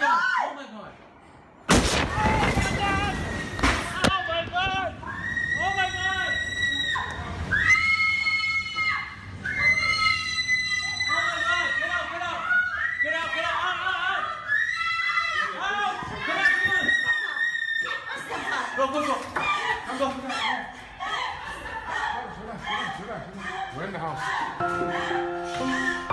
god! Oh my god! Oh my god! Oh my god! Oh my god! Get out! Get out! Get out! Get out! Out! Out! Get out! Come on! Go! Go! Go! I'm going. We're in the house.